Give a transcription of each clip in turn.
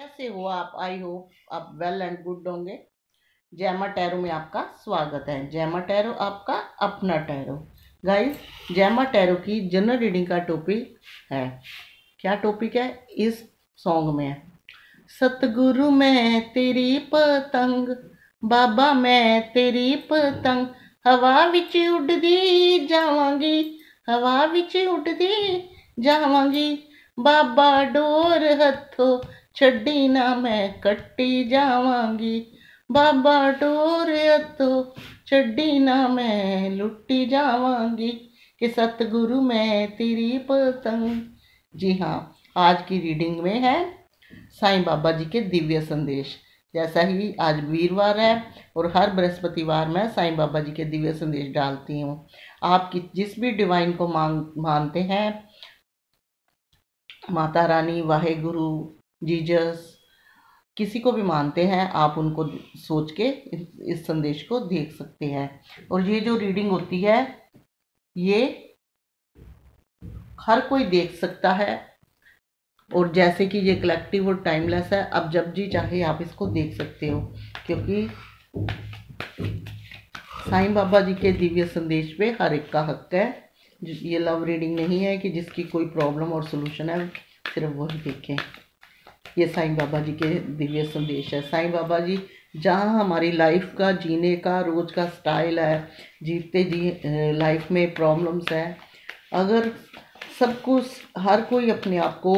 कैसे हो आप? आई होप आप वेल एंड गुड होंगे। जय मा टैरो में आपका स्वागत है। जय मा टैरो आपका अपना टैरो। गाइस, जय मा टैरो की जनरल रीडिंग का टॉपिक है, क्या टॉपिक है इस सॉन्ग में है, सतगुरु मैं तेरी पतंग, बाबा मैं तेरी पतंग, हवा विच उड़दी जावांगी, हवा विच उड़दी जावांगी, बाबा डोर हथों छड्डी ना मैं कट्टी जावांगी, बाबा डोर हथों छड्डी ना मैं लुट्टी जावांगी, कि सतगुरु मैं तेरी पतंग। जी हाँ, आज की रीडिंग में है साईं बाबा जी के दिव्य संदेश। जैसा ही आज वीरवार है और हर बृहस्पतिवार मैं साईं बाबा जी के दिव्य संदेश डालती हूँ। आप जिस भी डिवाइन को मानते हैं, माता रानी, वाहे गुरु, जीजस, किसी को भी मानते हैं, आप उनको सोच के इस संदेश को देख सकते हैं। और ये जो रीडिंग होती है ये हर कोई देख सकता है, और जैसे कि ये कलेक्टिव और टाइमलेस है, अब जब जी चाहे आप इसको देख सकते हो, क्योंकि साईं बाबा जी के दिव्य संदेश पे हर एक का हक है। ये लव रीडिंग नहीं है कि जिसकी कोई प्रॉब्लम और सॉल्यूशन है सिर्फ वही देखें। ये साईं बाबा जी के दिव्य संदेश है। साईं बाबा जी जहाँ हमारी लाइफ का जीने का रोज का स्टाइल है, जीते जी लाइफ में प्रॉब्लम्स है, अगर सब कुछ हर कोई अपने आप को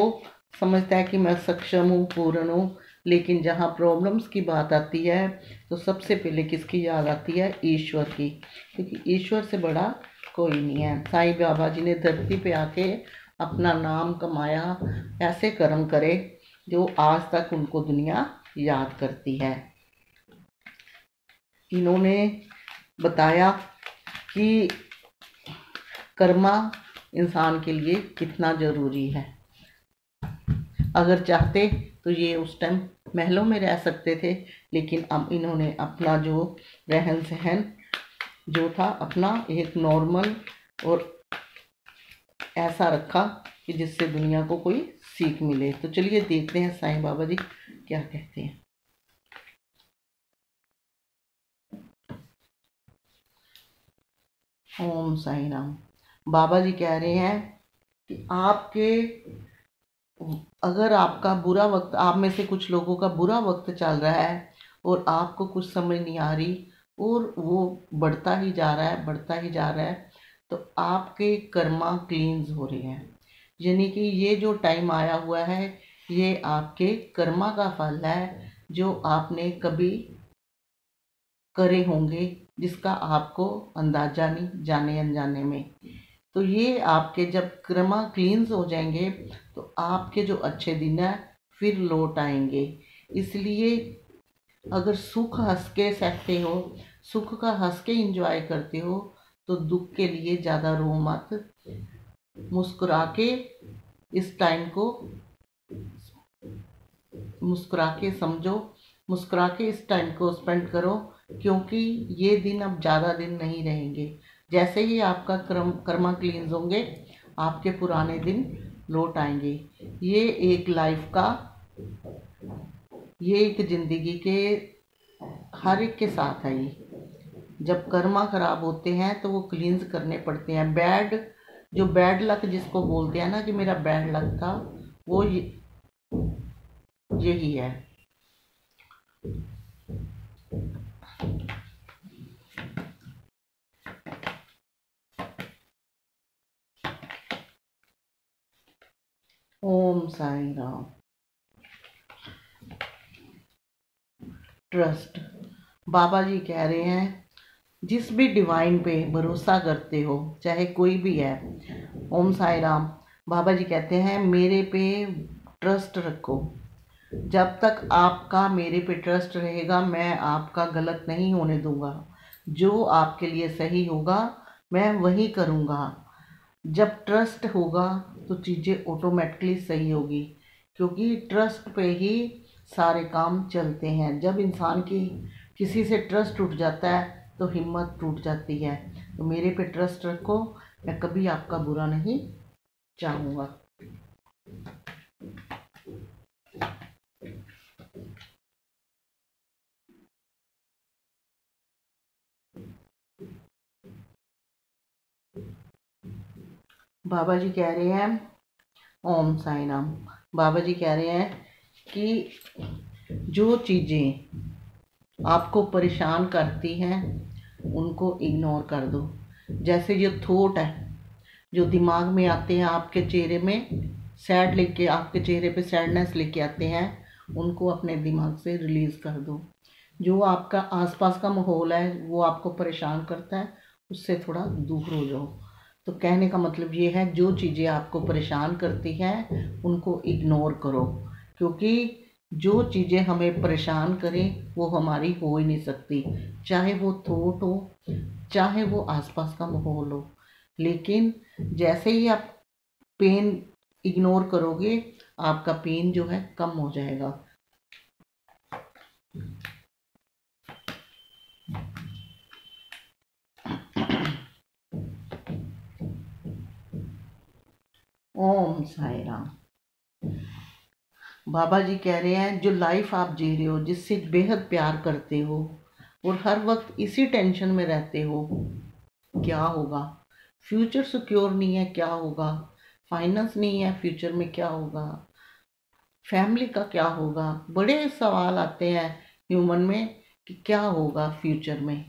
समझता है कि मैं सक्षम हूँ, पूर्ण हूँ, लेकिन जहाँ प्रॉब्लम्स की बात आती है तो सबसे पहले किसकी याद आती है? ईश्वर की, क्योंकि ईश्वर से बड़ा कोई नहीं है। साईं बाबा जी ने धरती पे आके अपना नाम कमाया, ऐसे कर्म करे जो आज तक उनको दुनिया याद करती है। इन्होंने बताया कि कर्मा इंसान के लिए कितना ज़रूरी है। अगर चाहते तो ये उस टाइम महलों में रह सकते थे, लेकिन अब इन्होंने अपना जो रहन सहन जो था अपना एक नॉर्मल और ऐसा रखा कि जिससे दुनिया को कोई सीख मिले। तो चलिए देखते हैं साईं बाबा जी क्या कहते हैं। ओम साईं राम। बाबा जी कह रहे हैं कि आपके अगर आपका बुरा वक्त, आप में से कुछ लोगों का बुरा वक्त चल रहा है और आपको कुछ समझ नहीं आ रही और वो बढ़ता ही जा रहा है, बढ़ता ही जा रहा है, तो आपके कर्मा क्लींस हो रहे हैं। यानी कि ये जो टाइम आया हुआ है ये आपके कर्मा का फल है जो आपने कभी करे होंगे, जिसका आपको अंदाजा नहीं, जाने अनजाने में। तो ये आपके जब कर्मा क्लींस हो जाएंगे तो आपके जो अच्छे दिन है फिर लौट आएंगे। इसलिए अगर सुख हंस के सहते हो, सुख का हंस के इंजॉय करते हो, तो दुख के लिए ज़्यादा रो मत, मुस्कुरा के इस टाइम को मुस्कुरा के समझो, मुस्कुरा के इस टाइम को स्पेंड करो, क्योंकि ये दिन अब ज़्यादा दिन नहीं रहेंगे। जैसे ही आपका कर्मा क्लींस होंगे आपके पुराने दिन लौट आएंगे। ये एक लाइफ का, ये एक ज़िंदगी के हर एक के साथ है। जब कर्मा खराब होते हैं तो वो क्लींस करने पड़ते हैं। बैड जो बैड लक जिसको बोलते हैं ना, कि मेरा बैड लक था, वो यही है। ओम साईं राम। ट्रस्ट। बाबा जी कह रहे हैं जिस भी डिवाइन पे भरोसा करते हो, चाहे कोई भी है, ओम साईं राम। बाबा जी कहते हैं मेरे पे ट्रस्ट रखो, जब तक आपका मेरे पे ट्रस्ट रहेगा मैं आपका गलत नहीं होने दूंगा, जो आपके लिए सही होगा मैं वही करूंगा। जब ट्रस्ट होगा तो चीज़ें ऑटोमेटिकली सही होगी, क्योंकि ट्रस्ट पे ही सारे काम चलते हैं। जब इंसान की किसी से ट्रस्ट टूट जाता है तो हिम्मत टूट जाती है। तो मेरे पे ट्रस्ट रखो, मैं कभी आपका बुरा नहीं चाहूँगा। बाबा जी कह रहे हैं ओम साई नाम। बाबा जी कह रहे हैं कि जो चीज़ें आपको परेशान करती हैं उनको इग्नोर कर दो। जैसे ये थॉट है जो दिमाग में आते हैं, आपके चेहरे में सैड लेके, आपके चेहरे पे सैडनेस लेके आते हैं, उनको अपने दिमाग से रिलीज़ कर दो। जो आपका आसपास का माहौल है वो आपको परेशान करता है, उससे थोड़ा दूर हो जाओ। तो कहने का मतलब ये है जो चीज़ें आपको परेशान करती हैं उनको इग्नोर करो, क्योंकि जो चीज़ें हमें परेशान करें वो हमारी हो ही नहीं सकती, चाहे वो थॉट हो चाहे वो आसपास का माहौल हो। लेकिन जैसे ही आप पेन इग्नोर करोगे आपका पेन जो है कम हो जाएगा। ओम साई राम। बाबा जी कह रहे हैं जो लाइफ आप जी रहे हो, जिससे बेहद प्यार करते हो और हर वक्त इसी टेंशन में रहते हो क्या होगा, फ्यूचर सिक्योर नहीं है क्या होगा, फाइनेंस नहीं है फ्यूचर में क्या होगा, फैमिली का क्या होगा, बड़े सवाल आते हैं ह्यूमन में कि क्या होगा फ्यूचर में।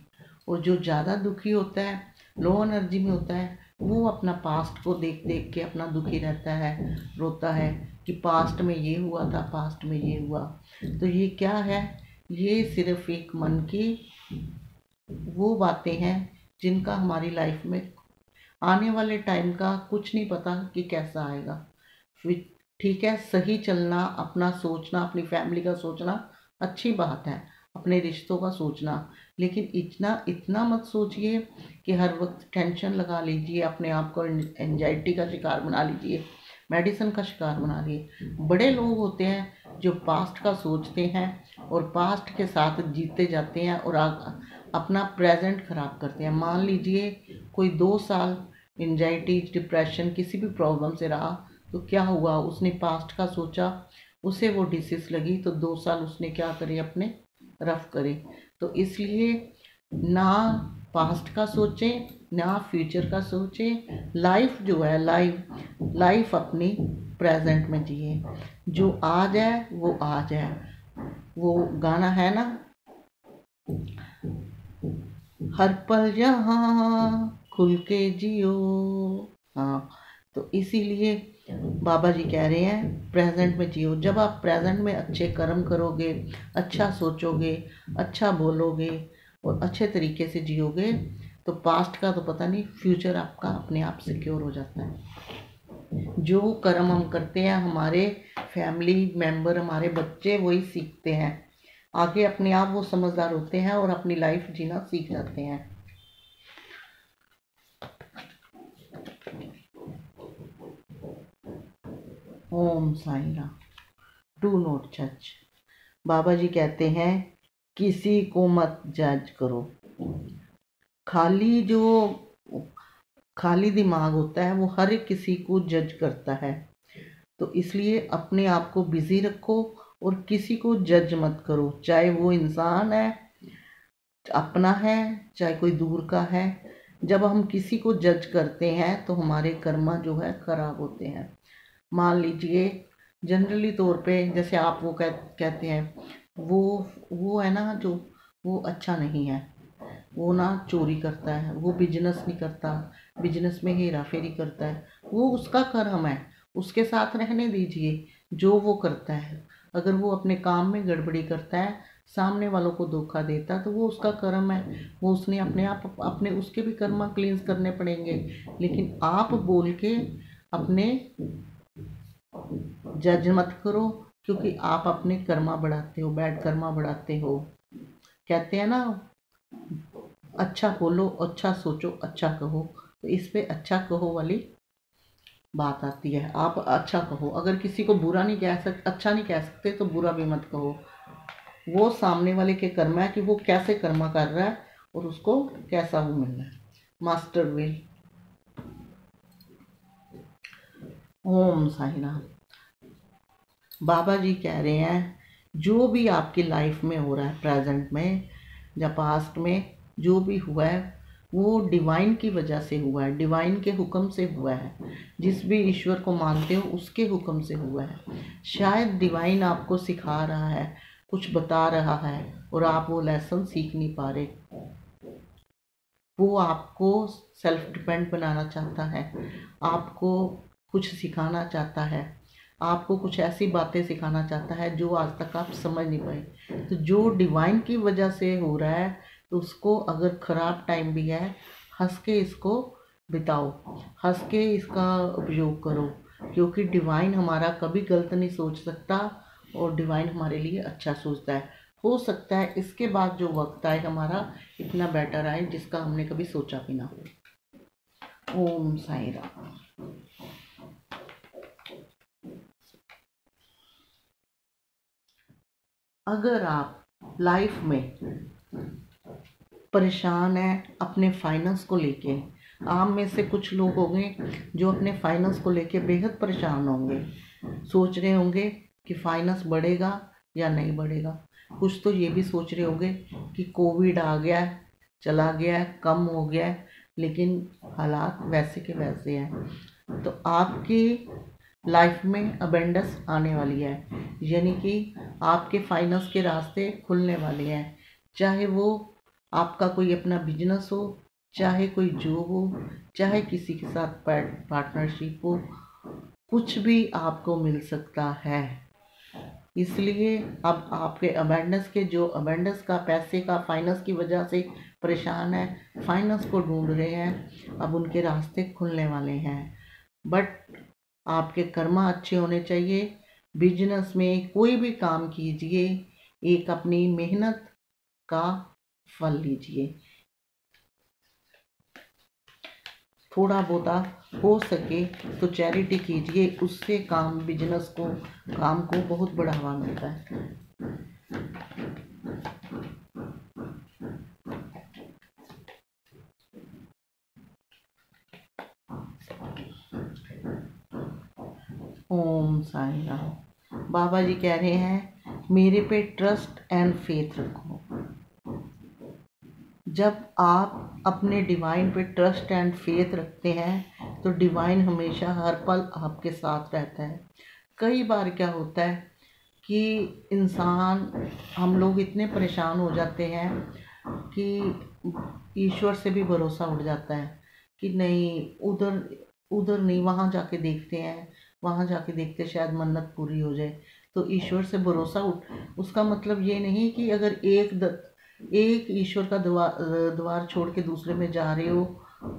और जो ज़्यादा दुखी होता है, लो एनर्जी में होता है, वो अपना पास्ट को देख देख के अपना दुखी रहता है, रोता है कि पास्ट में ये हुआ था, पास्ट में ये हुआ। तो ये क्या है, ये सिर्फ एक मन की वो बातें हैं जिनका हमारी लाइफ में आने वाले टाइम का कुछ नहीं पता कि कैसा आएगा। ठीक है, सही चलना, अपना सोचना, अपनी फैमिली का सोचना अच्छी बात है, अपने रिश्तों का सोचना, लेकिन इतना मत सोचिए कि हर वक्त टेंशन लगा लीजिए, अपने आप को एंजाइटी का शिकार बना लीजिए, मेडिसिन का शिकार बना लीजिए। बड़े लोग होते हैं जो पास्ट का सोचते हैं और पास्ट के साथ जीते जाते हैं और अपना प्रेजेंट ख़राब करते हैं। मान लीजिए कोई 2 साल एंजाइटी, डिप्रेशन, किसी भी प्रॉब्लम से रहा, तो क्या हुआ, उसने पास्ट का सोचा, उसे वो डिसीज़ लगी, तो 2 साल उसने क्या करे, अपने रफ करे। तो इसलिए ना पास्ट का सोचें ना फ्यूचर का सोचें, लाइफ जो है लाइफ अपनी प्रेजेंट में जिए। जो आज है वो आज है। वो गाना है ना, हर पल जहाँ खुल के जियो। हाँ, तो इसीलिए बाबा जी कह रहे हैं प्रेजेंट में जियो। जब आप प्रेजेंट में अच्छे कर्म करोगे, अच्छा सोचोगे, अच्छा बोलोगे और अच्छे तरीके से जियोगे, तो पास्ट का तो पता नहीं, फ्यूचर आपका अपने आप सिक्योर हो जाता है। जो कर्म हम करते हैं हमारे फैमिली मेंबर, हमारे बच्चे वही सीखते हैं, आगे अपने आप वो समझदार होते हैं और अपनी लाइफ जीना सीख जाते हैं। ओम साई राम। डू नॉट जज। बाबा जी कहते हैं किसी को मत जज करो। खाली दिमाग होता है वो हर किसी को जज करता है। तो इसलिए अपने आप को बिजी रखो और किसी को जज मत करो, चाहे वो इंसान है, अपना है, चाहे कोई दूर का है। जब हम किसी को जज करते हैं तो हमारे कर्मा जो है ख़राब होते हैं। मान लीजिए जनरली तौर पे जैसे आप वो कहते हैं वो है ना, जो वो अच्छा नहीं है, वो ना चोरी करता है, वो बिजनेस नहीं करता, बिजनेस में हेरा फेरी करता है, वो उसका कर्म है, उसके साथ रहने दीजिए जो वो करता है। अगर वो अपने काम में गड़बड़ी करता है, सामने वालों को धोखा देता है, तो वो उसका कर्म है, वो उसने अपने आप अपने उसके भी कर्म क्लींस करने पड़ेंगे। लेकिन आप बोल के अपने जज मत करो, क्योंकि आप अपने कर्मा बढ़ाते हो, बैड कर्मा बढ़ाते हो। कहते हैं ना, अच्छा बोलो, अच्छा सोचो, अच्छा कहो। तो इस पे अच्छा कहो वाली बात आती है। आप अच्छा कहो, अगर किसी को बुरा नहीं कह सकते, अच्छा नहीं कह सकते, तो बुरा भी मत कहो। वो सामने वाले के कर्म है कि वो कैसे कर्मा कर रहा है और उसको कैसा वो मिल रहा है, मास्टर विल। ओम साई राम। बाबा जी कह रहे हैं जो भी आपकी लाइफ में हो रहा है, प्रेजेंट में या पास्ट में जो भी हुआ है, वो डिवाइन की वजह से हुआ है, डिवाइन के हुक्म से हुआ है। जिस भी ईश्वर को मानते हो उसके हुक्म से हुआ है। शायद डिवाइन आपको सिखा रहा है, कुछ बता रहा है और आप वो लेसन सीख नहीं पा रहे। वो आपको सेल्फ डिपेंड बनाना चाहता है, आपको कुछ सिखाना चाहता है, आपको कुछ ऐसी बातें सिखाना चाहता है जो आज तक आप समझ नहीं पाए। तो जो डिवाइन की वजह से हो रहा है तो उसको, अगर ख़राब टाइम भी है, हंस के इसको बिताओ, हंस के इसका उपयोग करो, क्योंकि डिवाइन हमारा कभी गलत नहीं सोच सकता और डिवाइन हमारे लिए अच्छा सोचता है। हो सकता है इसके बाद जो वक्त आए हमारा इतना बेटर आए जिसका हमने कभी सोचा भी ना हो। ओम साईं राम। अगर आप लाइफ में परेशान हैं अपने फाइनेंस को लेके, आप में से कुछ लोग होंगे जो अपने फाइनेंस को लेके बेहद परेशान होंगे, सोच रहे होंगे कि फाइनेंस बढ़ेगा या नहीं बढ़ेगा। कुछ तो ये भी सोच रहे होंगे कि कोविड आ गया है, चला गया है, कम हो गया है, लेकिन हालात वैसे के वैसे हैं। तो आपकी लाइफ में अबेंडेंस आने वाली है, यानी कि आपके फाइनेंस के रास्ते खुलने वाले हैं। चाहे वो आपका कोई अपना बिजनेस हो, चाहे कोई जॉब हो, चाहे किसी के साथ पार्टनरशिप हो, कुछ भी आपको मिल सकता है। इसलिए अब आपके अबेंडेंस के, जो अबेंडेंस का, पैसे का, फाइनेंस की वजह से परेशान है, फाइनेंस को ढूंढ रहे हैं, अब उनके रास्ते खुलने वाले हैं। बट आपके कर्मा अच्छे होने चाहिए। बिजनेस में कोई भी काम कीजिए, एक अपनी मेहनत का फल लीजिए। थोड़ा बहुत हो सके तो चैरिटी कीजिए, उससे काम, बिजनेस को, काम को बहुत बढ़ावा मिलता है। ओम साईं राम। बाबा जी कह रहे हैं मेरे पे ट्रस्ट एंड फेथ रखो। जब आप अपने डिवाइन पे ट्रस्ट एंड फेथ रखते हैं तो डिवाइन हमेशा हर पल आपके साथ रहता है। कई बार क्या होता है कि इंसान, हम लोग इतने परेशान हो जाते हैं कि ईश्वर से भी भरोसा उठ जाता है कि नहीं, उधर उधर नहीं, वहाँ जाके देखते हैं, वहाँ जाके देखते शायद मन्नत पूरी हो जाए। तो ईश्वर से भरोसा उठ, उसका मतलब ये नहीं कि अगर एक ईश्वर का द्वार छोड़ के दूसरे में जा रहे हो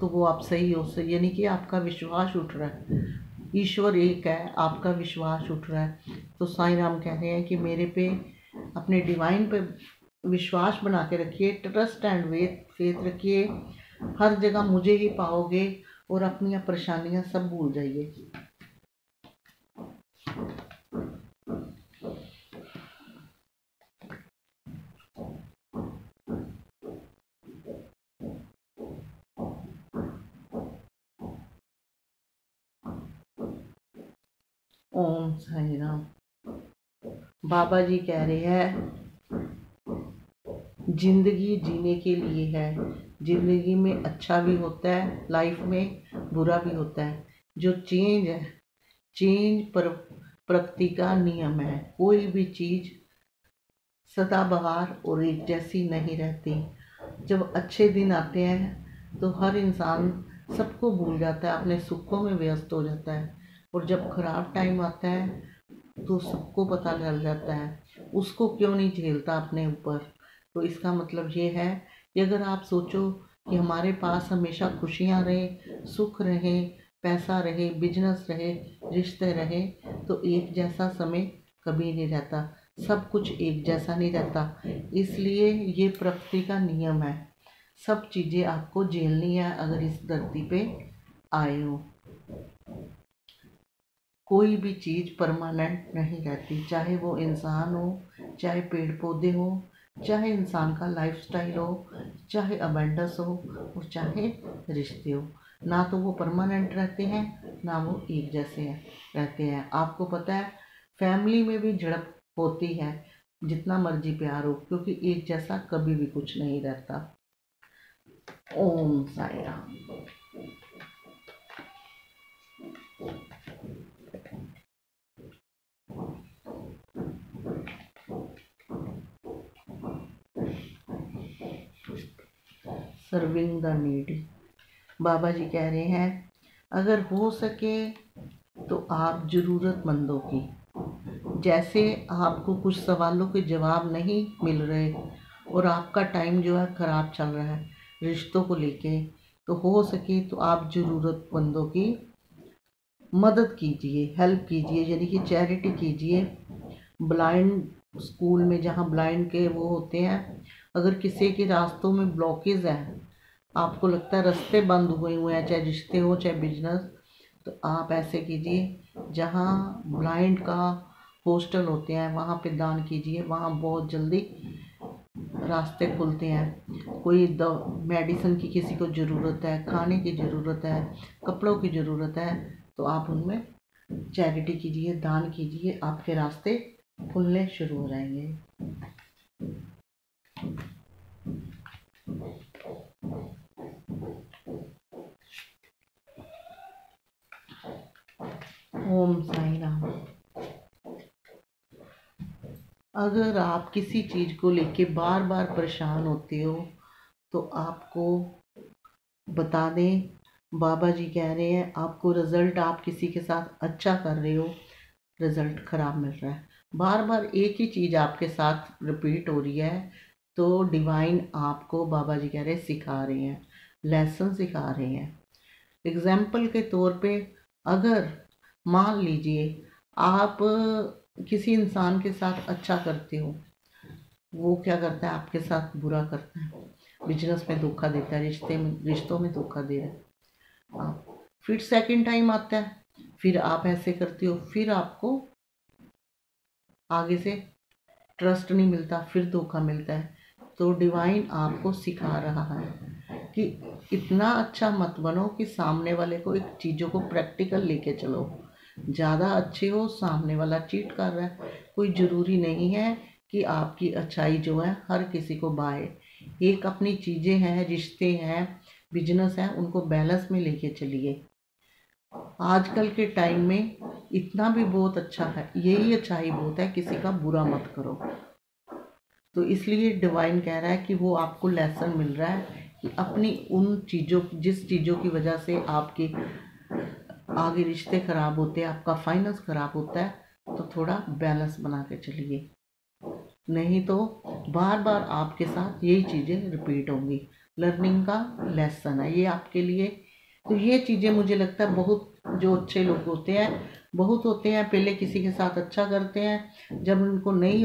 तो वो आप सही हो, यानी कि आपका विश्वास उठ रहा है। ईश्वर एक है, आपका विश्वास उठ रहा है। तो साईं राम कह रहे हैं कि मेरे पे, अपने डिवाइन पे विश्वास बना के रखिए, ट्रस्ट एंड फेथ रखिए। हर जगह मुझे ही पाओगे और अपनी परेशानियाँ सब भूल जाइए। ओम साईं राम। बाबा जी कह रहे हैं जिंदगी जीने के लिए है, जिंदगी में अच्छा भी होता है, लाइफ में बुरा भी होता है। जो चेंज है, चेंज प्रकृति का नियम है। कोई भी चीज़ सदाबहार और एक जैसी नहीं रहती। जब अच्छे दिन आते हैं तो हर इंसान सबको भूल जाता है, अपने सुखों में व्यस्त हो जाता है, और जब खराब टाइम आता है तो सबको पता चल जाता है उसको क्यों नहीं झेलता अपने ऊपर। तो इसका मतलब ये है कि अगर आप सोचो कि हमारे पास हमेशा खुशियाँ रहें, सुख रहें, पैसा रहे, बिजनेस रहे, रिश्ते रहे, तो एक जैसा समय कभी नहीं रहता, सब कुछ एक जैसा नहीं रहता। इसलिए ये प्रकृति का नियम है, सब चीज़ें आपको झेलनी है अगर इस धरती पे आए हो। कोई भी चीज़ परमानेंट नहीं रहती, चाहे वो इंसान हो, चाहे पेड़ पौधे हो, चाहे इंसान का लाइफस्टाइल हो, चाहे अबेंडेंस हो और चाहे रिश्ते हो, ना तो वो परमानेंट रहते हैं ना वो एक जैसे हैं रहते हैं। आपको पता है फैमिली में भी झड़प होती है, जितना मर्जी प्यार हो, क्योंकि एक जैसा कभी भी कुछ नहीं रहता। Om Sai Ram. Serving the needy. Baba ji कह रहे हैं अगर हो सके तो आप ज़रूरतमंदों की, जैसे आपको कुछ सवालों के जवाब नहीं मिल रहे और आपका टाइम जो है ख़राब चल रहा है रिश्तों को लेके, तो हो सके तो आप ज़रूरतमंदों की मदद कीजिए, हेल्प कीजिए, यानी कि चैरिटी कीजिए। ब्लाइंड स्कूल में जहाँ ब्लाइंड के वो होते हैं, अगर किसी के रास्तों में ब्लॉकेज है, आपको लगता है रास्ते बंद हुए हुए हैं, चाहे रिश्ते हो चाहे बिजनेस, तो आप ऐसे कीजिए जहाँ ब्लाइंड का हॉस्टल होते हैं वहाँ पे दान कीजिए, वहाँ बहुत जल्दी रास्ते खुलते हैं। कोई मेडिसिन की किसी को ज़रूरत है, खाने की ज़रूरत है, कपड़ों की ज़रूरत है, तो आप उनमें चैरिटी कीजिए, दान कीजिए, आपके रास्ते खुलने शुरू हो जाएंगे। ओम साई राम। अगर आप किसी चीज़ को लेके बार बार परेशान होते हो तो आपको बता दें, बाबा जी कह रहे हैं आपको रिज़ल्ट, आप किसी के साथ अच्छा कर रहे हो, रिज़ल्ट ख़राब मिल रहा है, बार बार एक ही चीज़ आपके साथ रिपीट हो रही है, तो डिवाइन आपको बाबा जी कह रहे हैं सिखा रहे हैं, लेसन सिखा रहे हैं। एग्ज़ाम्पल के तौर पे अगर मान लीजिए आप किसी इंसान के साथ अच्छा करते हो, वो क्या करता है आपके साथ बुरा करता है, बिजनेस में धोखा देता है, रिश्तों में धोखा दे रहा है, आप फिर सेकंड टाइम आता है, फिर आप ऐसे करते हो, फिर आपको आगे से ट्रस्ट नहीं मिलता, फिर धोखा मिलता है। तो डिवाइन आपको सिखा रहा है कि इतना अच्छा मत बनो कि सामने वाले को एक चीज़ों को प्रैक्टिकल लेके चलो, ज़्यादा अच्छे हो, सामने वाला चीट कर रहा है, कोई ज़रूरी नहीं है कि आपकी अच्छाई जो है हर किसी को भाए। एक अपनी चीज़ें हैं, रिश्ते हैं, बिजनेस है, उनको बैलेंस में लेके चलिए। आजकल के टाइम में इतना भी बहुत अच्छा है, यही अच्छाई बहुत है, किसी का बुरा मत करो। तो इसलिए डिवाइन कह रहा है कि वो आपको लेसन मिल रहा है कि अपनी उन चीज़ों, जिस चीज़ों की वजह से आपके आगे रिश्ते ख़राब होते हैं, आपका फाइनेंस ख़राब होता है, तो थोड़ा बैलेंस बना के चलिए, नहीं तो बार बार आपके साथ यही चीज़ें रिपीट होंगी। लर्निंग का लेसन है ये आपके लिए। तो ये चीज़ें मुझे लगता है बहुत, जो अच्छे लोग होते हैं बहुत होते हैं, पहले किसी के साथ अच्छा करते हैं, जब उनको नहीं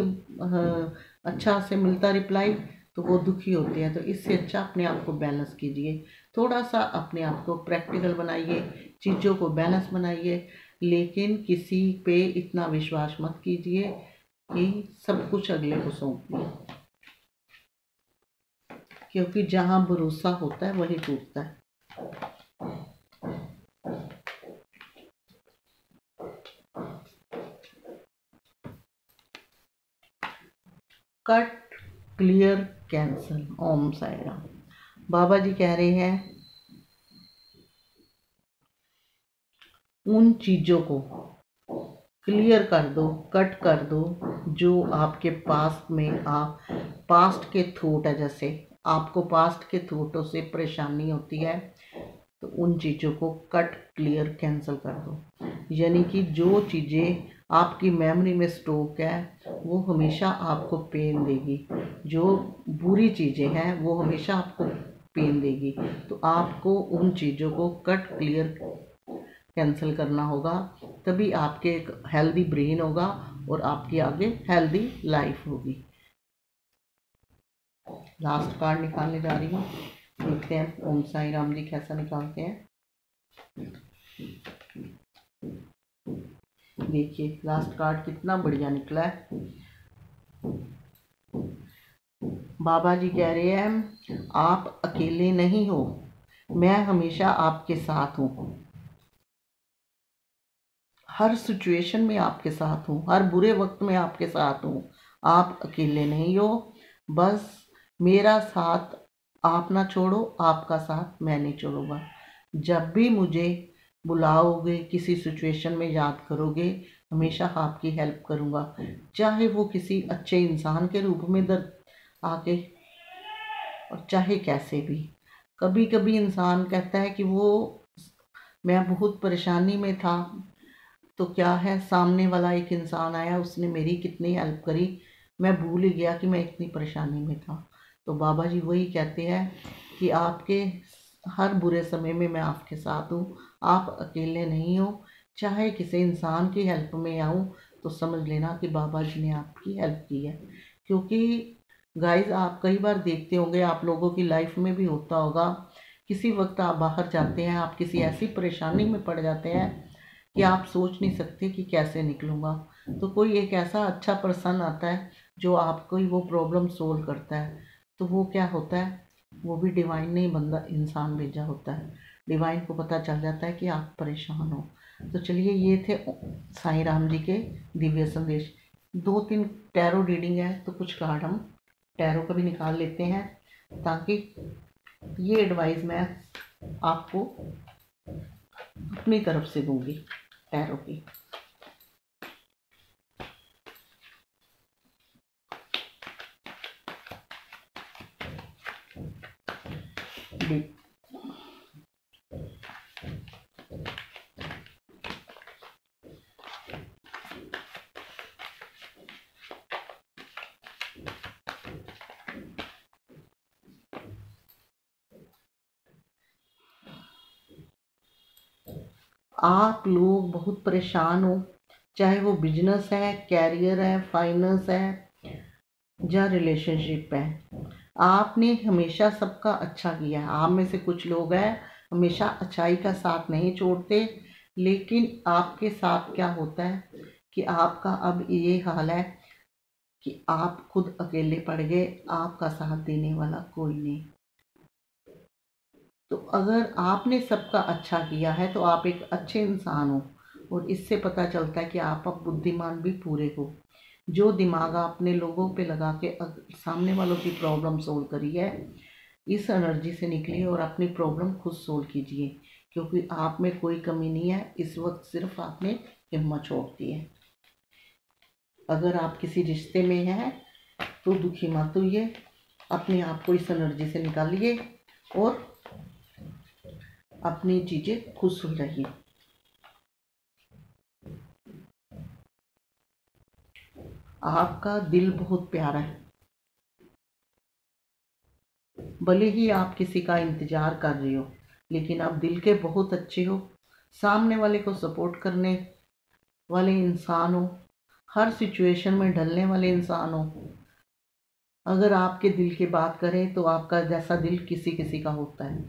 अच्छा से मिलता रिप्लाई तो वो दुखी होते हैं। तो इससे अच्छा अपने आप को बैलेंस कीजिए, थोड़ा सा अपने आप को प्रैक्टिकल बनाइए, चीज़ों को बैलेंस बनाइए, लेकिन किसी पे इतना विश्वास मत कीजिए कि सब कुछ अगले को सौंप दिए, क्योंकि जहाँ भरोसा होता है वही टूटता है। Cut, clear, cancel. Om Sai Ram. Baba ji कह रहे हैं उन चीज़ों को क्लियर कर दो, कट कर दो, जो आपके पास्ट में, आप पास्ट के थॉट है, जैसे आपको पास्ट के थॉटों से परेशानी होती है, तो उन चीज़ों को कट, क्लियर, कैंसिल कर दो। यानी कि जो चीज़ें आपकी मेमोरी में स्टॉक है वो हमेशा आपको पेन देगी, जो बुरी चीज़ें हैं वो हमेशा आपको पेन देगी, तो आपको उन चीज़ों को कट, क्लियर, कैंसिल करना होगा, तभी आपके एक हेल्दी ब्रेन होगा और आपकी आगे हेल्दी लाइफ होगी। लास्ट कार्ड निकालने जा रही हूँ, देखते हैं ओम साई राम जी कैसा निकालते हैं। देखिए लास्ट कार्ड कितना बढ़िया निकला है। बाबा जी कह रहे हैं आप अकेले नहीं हो, मैं हमेशा आपके साथ हूँ, हर सिचुएशन में आपके साथ हूँ, हर बुरे वक्त में आपके साथ हूँ, आप अकेले नहीं हो, बस मेरा साथ आप ना छोड़ो, आपका साथ मैं नहीं छोड़ूंगा। जब भी मुझे बुलाओगे, किसी सिचुएशन में याद करोगे, हमेशा आपकी हेल्प करूंगा, चाहे वो किसी अच्छे इंसान के रूप में दर्द आके और चाहे कैसे भी। कभी कभी इंसान कहता है कि वो मैं बहुत परेशानी में था, तो क्या है, सामने वाला एक इंसान आया, उसने मेरी कितनी हेल्प करी, मैं भूल गया कि मैं इतनी परेशानी में था। तो बाबा जी वही कहते हैं कि आपके हर बुरे समय में मैं आपके साथ हूँ, आप अकेले नहीं हो। चाहे किसी इंसान की हेल्प में आऊँ तो समझ लेना कि बाबा जी ने आपकी हेल्प की है। क्योंकि गाइस, आप कई बार देखते होंगे, आप लोगों की लाइफ में भी होता होगा, किसी वक्त आप बाहर जाते हैं, आप किसी ऐसी परेशानी में पड़ जाते हैं कि आप सोच नहीं सकते कि कैसे निकलूँगा, तो कोई एक ऐसा अच्छा पर्सन आता है जो आपको ही वो प्रॉब्लम सोल्व करता है। तो वो क्या होता है, वो भी डिवाइन नहीं, बंदा इंसान भेजा होता है। डिवाइन को पता चल जाता है कि आप परेशान हो। तो चलिए, ये थे साईं राम जी के दिव्य संदेश। 2-3 टैरो रीडिंग है, तो कुछ कार्ड हम टैरो का भी निकाल लेते हैं, ताकि ये एडवाइस मैं आपको अपनी तरफ से दूंगी टैरो की। आप लोग बहुत परेशान हो, चाहे वो बिजनेस है, कैरियर है, फाइनेंस है या रिलेशनशिप है। आपने हमेशा सबका अच्छा किया है। आप में से कुछ लोग हैं हमेशा अच्छाई का साथ नहीं छोड़ते, लेकिन आपके साथ क्या होता है कि आपका अब ये हाल है कि आप खुद अकेले पड़ गए, आपका साथ देने वाला कोई नहीं। तो अगर आपने सबका अच्छा किया है तो आप एक अच्छे इंसान हो, और इससे पता चलता है कि आप अब बुद्धिमान भी पूरे हो। जो दिमाग आपने लोगों पे लगा के सामने वालों की प्रॉब्लम सोल्व करी है, इस एनर्जी से निकलिए और अपनी प्रॉब्लम खुद सोल्व कीजिए, क्योंकि आप में कोई कमी नहीं है। इस वक्त सिर्फ आपने हिम्मत छोड़ दी है। अगर आप किसी रिश्ते में हैं तो दुखी मत होइए, अपने आप को इस एनर्जी से निकालिए और अपनी चीज़ें खुश हो रही। आपका दिल बहुत प्यारा है, भले ही आप किसी का इंतज़ार कर रहे हो, लेकिन आप दिल के बहुत अच्छे हो, सामने वाले को सपोर्ट करने वाले इंसान हो, हर सिचुएशन में ढलने वाले इंसान हो। अगर आपके दिल की बात करें तो आपका जैसा दिल किसी का होता है,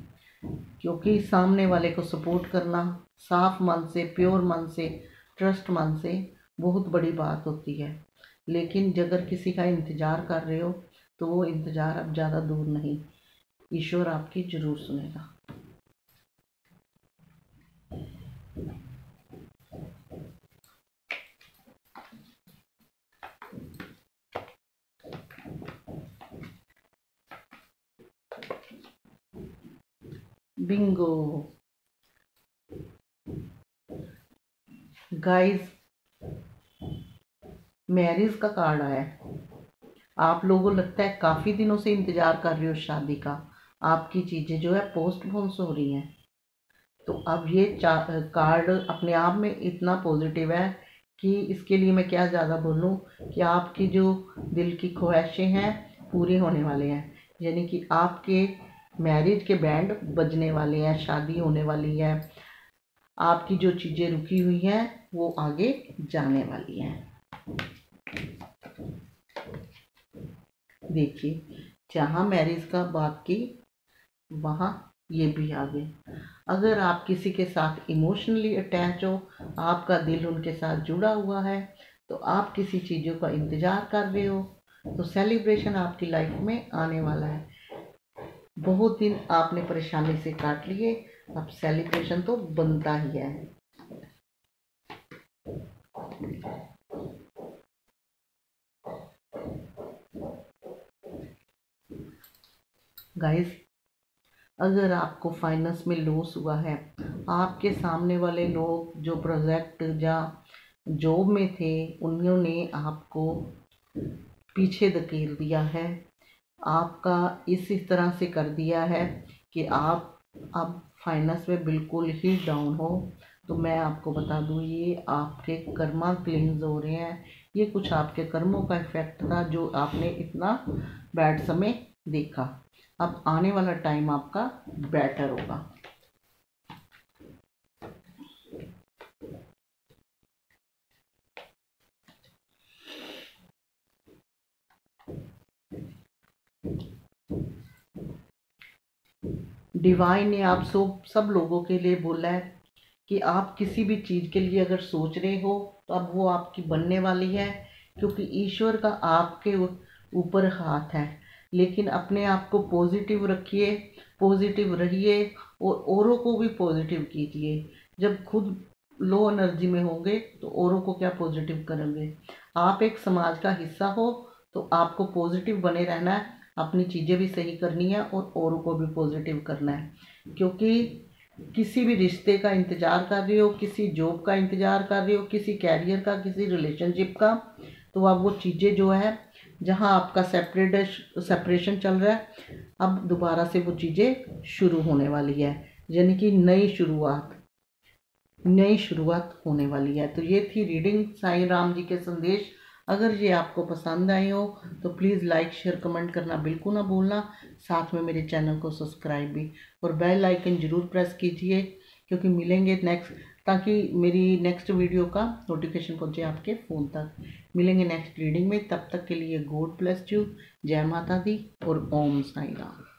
क्योंकि सामने वाले को सपोर्ट करना साफ मन से, प्योर मन से, ट्रस्ट मन से बहुत बड़ी बात होती है। लेकिन अगर किसी का इंतज़ार कर रहे हो तो वो इंतज़ार अब ज़्यादा दूर नहीं, ईश्वर आपकी ज़रूर सुनेगा। बिंगो गाइस, मैरिज का कार्ड आया है। आप लोगों लगता है काफ़ी दिनों से इंतज़ार कर रहे हो शादी का, आपकी चीज़ें जो है पोस्टपोन हो रही हैं। तो अब ये कार्ड अपने आप में इतना पॉजिटिव है कि इसके लिए मैं क्या ज़्यादा बोलूं, कि आपकी जो दिल की ख्वाहिशें हैं पूरी होने वाले हैं, यानी कि आपके मैरिज के बैंड बजने वाले हैं, शादी होने वाली है, आपकी जो चीज़ें रुकी हुई हैं वो आगे जाने वाली हैं। देखिए, जहाँ मैरिज का बात की वहाँ ये भी आ गए। अगर आप किसी के साथ इमोशनली अटैच हो, आपका दिल उनके साथ जुड़ा हुआ है, तो आप किसी चीज़ों का इंतज़ार कर रहे हो, तो सेलिब्रेशन आपकी लाइफ में आने वाला है। बहुत दिन आपने परेशानी से काट लिए, अब सेलिब्रेशन तो बनता ही है। गाइस, अगर आपको फाइनेंस में लॉस हुआ है, आपके सामने वाले लोग जो प्रोजेक्ट या जॉब में थे उन्होंने आपको पीछे धकेल दिया है, आपका इसी तरह से कर दिया है कि आप अब फाइनेंस में बिल्कुल ही डाउन हो, तो मैं आपको बता दूं ये आपके कर्मा क्लींस हो रहे हैं। ये कुछ आपके कर्मों का इफेक्ट था जो आपने इतना बैड समय देखा। अब आने वाला टाइम आपका बेटर होगा। डिवाइन ने आप सब लोगों के लिए बोला है कि आप किसी भी चीज़ के लिए अगर सोच रहे हो तो अब वो आपकी बनने वाली है, क्योंकि ईश्वर का आपके ऊपर हाथ है। लेकिन अपने आप को पॉजिटिव रखिए, पॉजिटिव रहिए और औरों को भी पॉजिटिव कीजिए। जब खुद लो एनर्जी में होंगे तो औरों को क्या पॉजिटिव करेंगे। आप एक समाज का हिस्सा हो तो आपको पॉजिटिव बने रहना है, अपनी चीज़ें भी सही करनी है और औरों को भी पॉजिटिव करना है। क्योंकि किसी भी रिश्ते का इंतज़ार कर रहे हो, किसी जॉब का इंतज़ार कर रहे हो, किसी कैरियर का, किसी रिलेशनशिप का, तो अब वो चीज़ें जो है जहाँ आपका सेपरेशन चल रहा है, अब दोबारा से वो चीज़ें शुरू होने वाली है, यानी कि नई शुरुआत होने वाली है। तो ये थी रीडिंग साईं राम जी के संदेश। अगर ये आपको पसंद आए हो तो प्लीज़ लाइक शेयर कमेंट करना बिल्कुल ना भूलना, साथ में मेरे चैनल को सब्सक्राइब भी और बेल आइकन ज़रूर प्रेस कीजिए, क्योंकि मिलेंगे नेक्स्ट, ताकि मेरी नेक्स्ट वीडियो का नोटिफिकेशन पहुंचे आपके फ़ोन तक। मिलेंगे नेक्स्ट रीडिंग में, तब तक के लिए गॉड ब्लेस यू, जय माता दी और ओम साईं राम।